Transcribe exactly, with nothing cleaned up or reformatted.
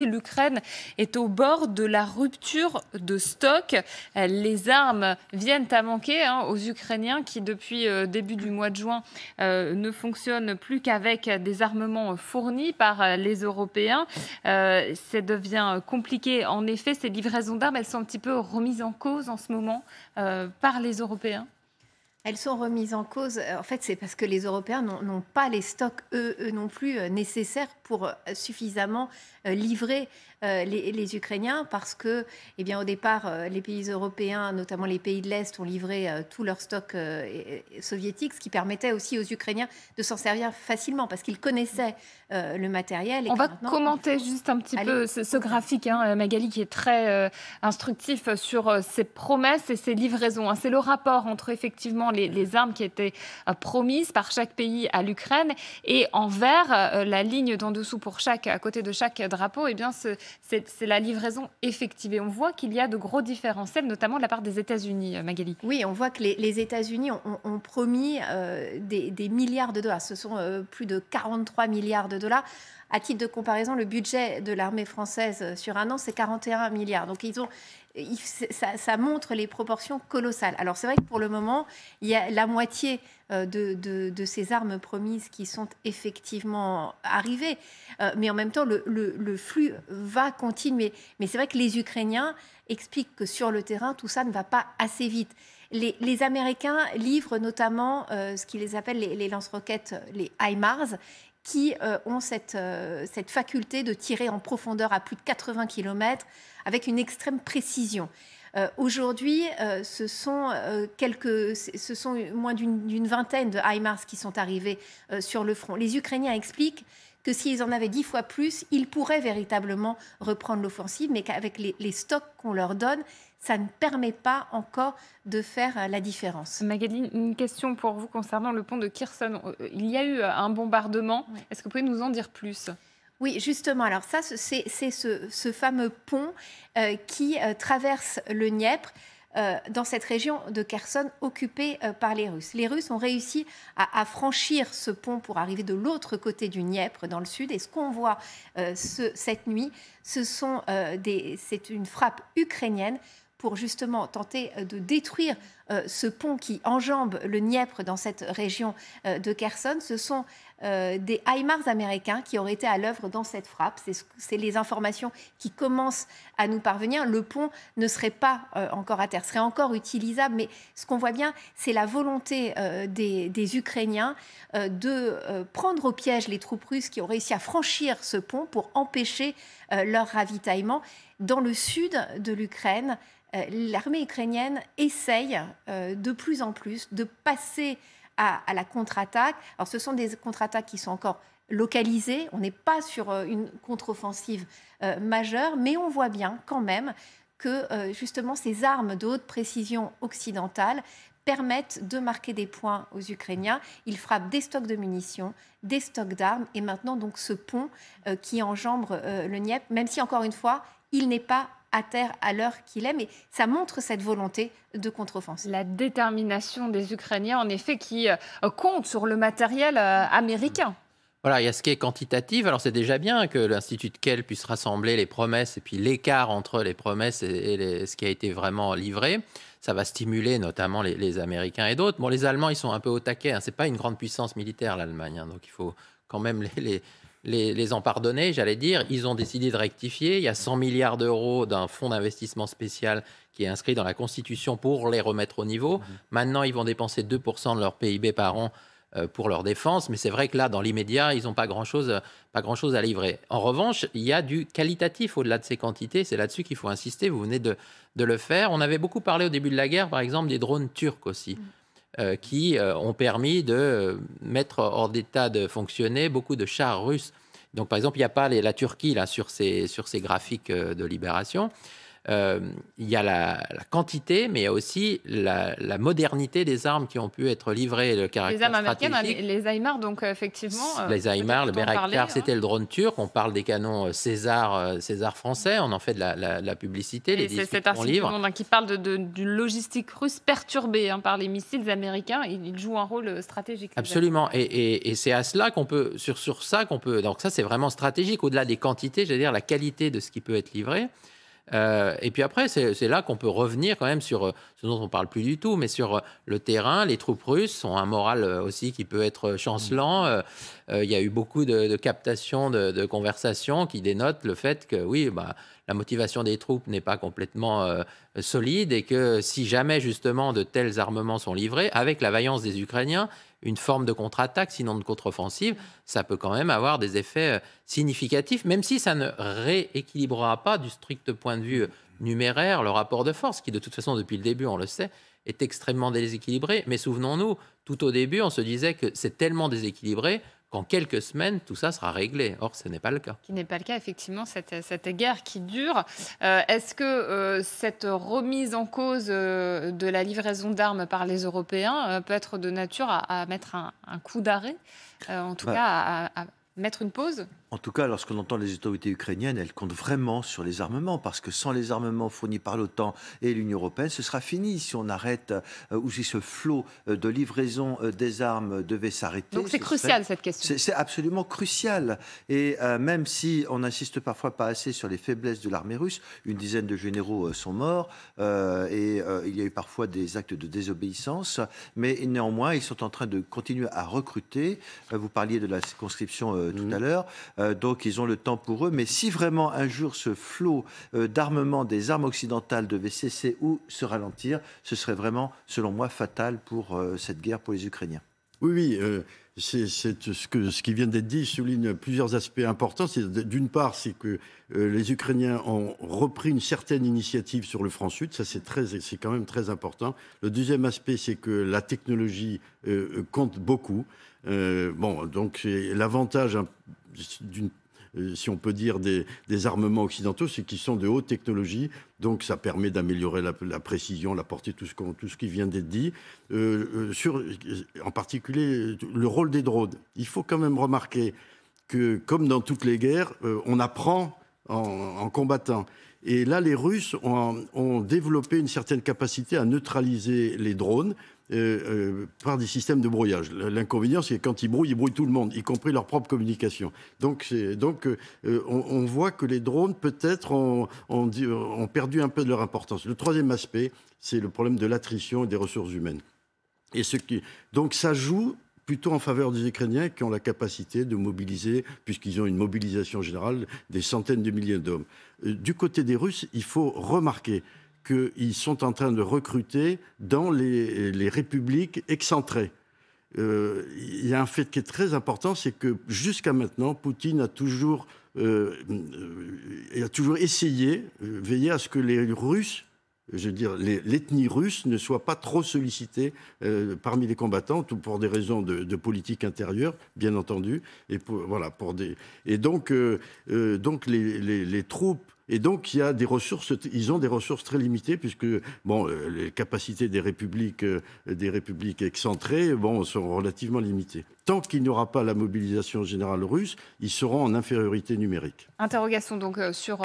L'Ukraine est au bord de la rupture de stock. Les armes viennent à manquer hein, aux Ukrainiens qui, depuis euh, début du mois de juin, euh, ne fonctionnent plus qu'avec des armements fournis par les Européens. Euh, ça devient compliqué. En effet, ces livraisons d'armes, elles sont un petit peu remises en cause en ce moment euh, par les Européens. Elles sont remises en cause. En fait, c'est parce que les Européens n'ont pas les stocks, eux, eux non plus, nécessaires pour suffisamment livrer euh, les, les Ukrainiens, parce que, eh bien, au départ, les pays européens, notamment les pays de l'Est, ont livré euh, tout leur stock euh, soviétique, ce qui permettait aussi aux Ukrainiens de s'en servir facilement, parce qu'ils connaissaient euh, le matériel. Et on va commenter on... juste un petit Allez. peu ce, ce graphique, hein, Magali, qui est très euh, instructif sur ces promesses et ces livraisons. Hein. C'est le rapport entre, effectivement, Les, les armes qui étaient euh, promises par chaque pays à l'Ukraine, et en vert, euh, la ligne d'en dessous pour chaque, à côté de chaque drapeau, eh bien c'est la livraison effective. Et on voit qu'il y a de gros différentiels, notamment de la part des États-Unis, Magali. Oui, on voit que les, les États-Unis ont, ont, ont promis euh, des, des milliards de dollars. Ce sont euh, plus de quarante-trois milliards de dollars. À titre de comparaison, le budget de l'armée française sur un an, c'est quarante et un milliards. Donc, ils ont, ils, ça, ça montre les proportions colossales. Alors, c'est vrai que pour le moment, il y a la moitié de, de, de ces armes promises qui sont effectivement arrivées. Mais en même temps, le, le, le flux va continuer. Mais c'est vrai que les Ukrainiens expliquent que sur le terrain, tout ça ne va pas assez vite. Les, les Américains livrent notamment euh, ce qu'ils appellent les, les lance-roquettes, les HIMARS, qui euh, ont cette, euh, cette faculté de tirer en profondeur à plus de quatre-vingts kilomètres avec une extrême précision. Euh, Aujourd'hui, euh, ce sont, euh, quelques, ce sont moins d'une vingtaine de HIMARS qui sont arrivés euh, sur le front. Les Ukrainiens expliquent que s'ils en avaient dix fois plus, ils pourraient véritablement reprendre l'offensive, mais qu'avec les, les stocks qu'on leur donne, ça ne permet pas encore de faire la différence. Magali, une question pour vous concernant le pont de Kherson. Il y a eu un bombardement. Oui. Est-ce que vous pouvez nous en dire plus ? Oui, justement. Alors ça, c'est ce, ce fameux pont euh, qui euh, traverse le Dniepr, euh, dans cette région de Kherson occupée euh, par les Russes. Les Russes ont réussi à, à franchir ce pont pour arriver de l'autre côté du Dniepr, dans le sud. Et ce qu'on voit euh, ce, cette nuit, c'est ce euh, une frappe ukrainienne pour justement tenter de détruire euh, ce pont qui enjambe le Dniepr dans cette région euh, de Kherson. Ce sont euh, des HIMARS américains qui auraient été à l'œuvre dans cette frappe. C'est les informations qui commencent à nous parvenir. Le pont ne serait pas euh, encore à terre, serait encore utilisable. Mais ce qu'on voit bien, c'est la volonté euh, des, des Ukrainiens euh, de euh, prendre au piège les troupes russes qui ont réussi à franchir ce pont pour empêcher euh, leur ravitaillement. Dans le sud de l'Ukraine, l'armée ukrainienne essaye euh, de plus en plus de passer à, à la contre-attaque. Alors, ce sont des contre-attaques qui sont encore localisées. On n'est pas sur euh, une contre-offensive euh, majeure, mais on voit bien quand même que, euh, justement, ces armes de haute précision occidentales permettent de marquer des points aux Ukrainiens. Ils frappent des stocks de munitions, des stocks d'armes, et maintenant, donc, ce pont euh, qui enjambe euh, le Dniepr, même si, encore une fois, il n'est pas à terre à l'heure qu'il est, mais ça montre cette volonté de contre-offensive. La détermination des Ukrainiens, en effet, qui euh, compte sur le matériel euh, américain. Voilà, il y a ce qui est quantitatif. Alors, c'est déjà bien que l'Institut de Kell puisse rassembler les promesses et puis l'écart entre les promesses et, et les, ce qui a été vraiment livré. Ça va stimuler notamment les, les Américains et d'autres. Bon, les Allemands, ils sont un peu au taquet. Hein. Ce n'est pas une grande puissance militaire, l'Allemagne. Hein. Donc, il faut quand même les... les Les, les en pardonner, j'allais dire. Ils ont décidé de rectifier. Il y a cent milliards d'euros d'un fonds d'investissement spécial qui est inscrit dans la Constitution pour les remettre au niveau. Mmh. Maintenant, ils vont dépenser deux pour cent de leur P I B par an euh, pour leur défense. Mais c'est vrai que là, dans l'immédiat, ils n'ont pas grand-chose, pas grand-chose à livrer. En revanche, il y a du qualitatif au-delà de ces quantités. C'est là-dessus qu'il faut insister. Vous venez de, de le faire. On avait beaucoup parlé au début de la guerre, par exemple, des drones turcs aussi. Mmh. Euh, qui euh, ont permis de euh, mettre hors d'état de fonctionner beaucoup de chars russes. Donc, par exemple, il n'y a pas les, la Turquie là, sur, ces, sur ces graphiques euh, de libération. euh, il y a la, la quantité, mais il y a aussi la, la modernité des armes qui ont pu être livrées, le caractère les armes stratégique. Américaines, les HIMARS, donc effectivement... Les HIMARS, le Bayraktar, c'était hein. le drone turc. On parle des canons César, César français, on en fait de la, la, la publicité. Et les c'est cet article livre. Monde, hein, qui parle de, de, du logistique russe perturbée hein, par les missiles américains. Il, il joue un rôle stratégique. Absolument. Et, et, et c'est à cela qu'on peut... Sur, sur ça qu'on peut... Donc ça, c'est vraiment stratégique. Au-delà des quantités, j'allais dire la qualité de ce qui peut être livré. Euh, et puis après, c'est là qu'on peut revenir quand même sur ce dont on ne parle plus du tout, mais sur le terrain. Les troupes russes ont un moral aussi qui peut être chancelant. Euh, euh, il y a eu beaucoup de, de captations, de, de conversations qui dénotent le fait que, oui, bah, la motivation des troupes n'est pas complètement euh, solide et que si jamais, justement, de tels armements sont livrés, avec la vaillance des Ukrainiens, une forme de contre-attaque, sinon de contre-offensive, ça peut quand même avoir des effets significatifs, même si ça ne rééquilibrera pas du strict point de vue numéraire le rapport de force, qui de toute façon, depuis le début, on le sait, est extrêmement déséquilibré. Mais souvenons-nous, tout au début, on se disait que c'est tellement déséquilibré qu'en quelques semaines, tout ça sera réglé. Or, ce n'est pas le cas. Qui n'est pas le cas, effectivement, cette, cette guerre qui dure. Euh, Est-ce que euh, cette remise en cause euh, de la livraison d'armes par les Européens euh, peut être de nature à, à mettre un, un coup d'arrêt, euh, en tout bah, cas à, à mettre une pause? En tout cas, lorsqu'on entend les autorités ukrainiennes, elles comptent vraiment sur les armements, parce que sans les armements fournis par l'OTAN et l'Union européenne, ce sera fini. Si on arrête, euh, ou si ce flot de livraison euh, des armes devait s'arrêter... Donc c'est ce crucial, serait... cette question. C'est absolument crucial. Et euh, même si on n'insiste parfois pas assez sur les faiblesses de l'armée russe, une dizaine de généraux euh, sont morts, euh, et euh, il y a eu parfois des actes de désobéissance, mais néanmoins, ils sont en train de continuer à recruter. Euh, vous parliez de la conscription euh, tout mmh. à l'heure. Euh, donc, ils ont le temps pour eux. Mais si vraiment, un jour, ce flot euh, d'armement des armes occidentales devait cesser ou se ralentir, ce serait vraiment, selon moi, fatal pour euh, cette guerre pour les Ukrainiens. Oui, oui. Euh, c'est, c'est ce, que, ce qui vient d'être dit souligne plusieurs aspects importants. D'une part, c'est que euh, les Ukrainiens ont repris une certaine initiative sur le front sud. Ça, c'est quand même très important. Le deuxième aspect, c'est que la technologie euh, compte beaucoup. Euh, bon, donc, l'avantage... Hein, d'une, si on peut dire, des, des armements occidentaux, c'est qu'ils sont de haute technologie, donc ça permet d'améliorer la, la précision, la portée, tout ce, qu'on, tout ce qui vient d'être dit. Euh, sur, en particulier, le rôle des drones. Il faut quand même remarquer que, comme dans toutes les guerres, euh, on apprend en, en combattant. Et là, les Russes ont, ont développé une certaine capacité à neutraliser les drones, Euh, euh, par des systèmes de brouillage. L'inconvénient, c'est que quand ils brouillent, ils brouillent tout le monde, y compris leur propre communication. Donc, donc euh, on, on voit que les drones, peut-être, ont, ont, ont perdu un peu de leur importance. Le troisième aspect, c'est le problème de l'attrition et des ressources humaines. Et ce qui, donc, ça joue plutôt en faveur des Ukrainiens qui ont la capacité de mobiliser, puisqu'ils ont une mobilisation générale, des centaines de milliers d'hommes. Euh, du côté des Russes, il faut remarquer qu'ils sont en train de recruter dans les, les républiques excentrées. Euh, il y a un fait qui est très important, c'est que jusqu'à maintenant, Poutine a toujours, euh, a toujours essayé, euh, veillé à ce que les Russes, je veux dire, l'ethnie russe ne soit pas trop sollicitée euh, parmi les combattants, pour des raisons de, de politique intérieure, bien entendu. Et, pour, voilà, pour des, et donc, euh, euh, donc les, les, les troupes... Et donc, il y a des ressources, ils ont des ressources très limitées, puisque bon, les capacités des républiques, des républiques excentrées bon, sont relativement limitées. Tant qu'il n'y aura pas la mobilisation générale russe, ils seront en infériorité numérique. Interrogation donc sur